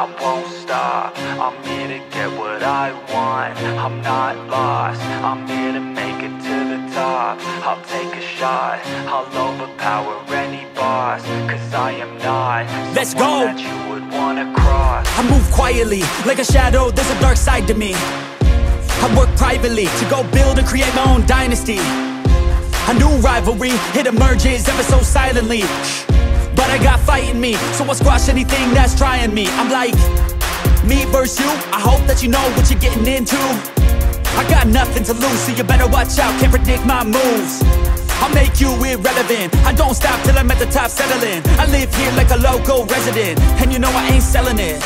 I won't stop. I'm here to get what I want. I'm not lost. I'm here to make it to the top. I'll take a shot. I'll overpower any boss. Cause I am not let's go that you would wanna cross. I move quietly, like a shadow, there's a dark side to me. I work privately, to go build and create my own dynasty. A new rivalry, it emerges ever so silently. But I got fight in me, so I'll squash anything that's trying me. I'm like, me versus you, I hope that you know what you're getting into. I got nothing to lose, so you better watch out, can't predict my moves. I'll make you irrelevant, I don't stop till I'm at the top settling. I live here like a local resident, and you know I ain't selling it.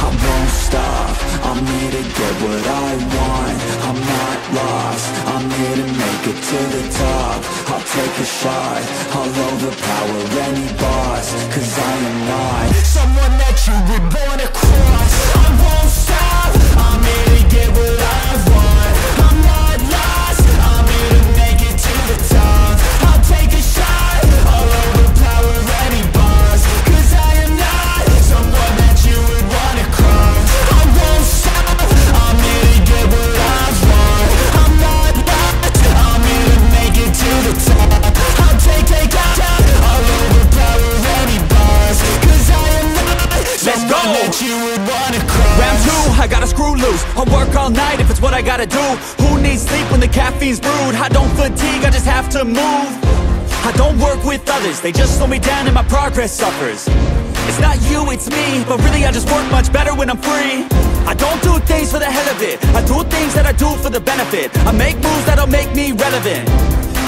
I won't stop, I'm here to get what I want. I'm not lost, I'm here to make it to the top. I'll take a shot, I'll overpower any boss. Cause I am not someone that you would wanna cross. I won't stop, I'm here to get what I want. I'm not lost, I'm here to make it to the top. I'll take a shot, I'll overpower any boss. Cause I am not someone that you would wanna cross. I won't stop, I'm here to get what I want. I'm not lost, I'm here to make it to the top. I'll take a shot, I'll overpower any boss. Cause I am not someone that you would wanna cross. Round two, I gotta screw loose. I'll work all night if it's what I gotta do. Who needs sleep when the caffeine's brewed? I don't fatigue, I just have to move. I don't work with others, they just slow me down and my progress suffers. It's not you, it's me, but really I just work much better when I'm free. I don't do things for the hell of it, I do things that I do for the benefit. I make moves that'll make me relevant.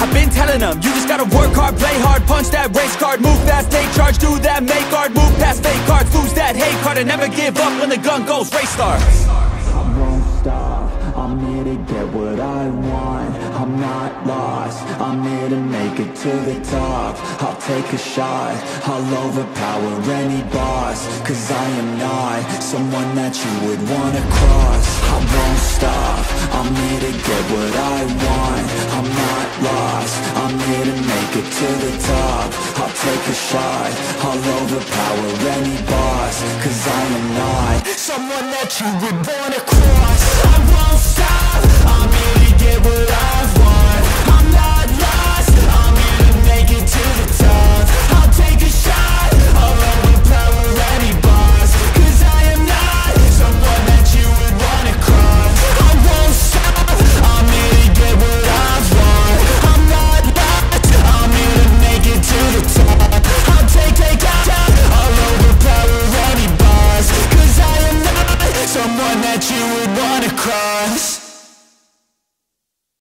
I've been telling them, you just gotta work hard, play hard, punch that race card, move fast, take charge, do that, make art, move past fake cards, lose that hate card, and never give up when the gun goes, race start. I won't stop, I'm here to get what I want. I'm not lost, I'm here to make it to the top. I'll take a shot, I'll overpower any boss. Cause I am not someone that you would wanna cross. I won't stop, I'm here to get what I want. I'm not lost, I'm here to make it to the top. I'll take a shot, I'll overpower any boss. Cause I am not someone that you would wanna cross. I won't stop, I'm here to get what I want. I'm not lost, I'm here to make it to the top. I'll take a shot, I'll overpower any boss. Cause I am not someone that you would wanna cross. I won't stop, I'm here to get what I want. I'm not lost, I'm here to make it to the top. I'll take a shot, I'll overpower any boss. Cause I am not someone that you would wanna cross.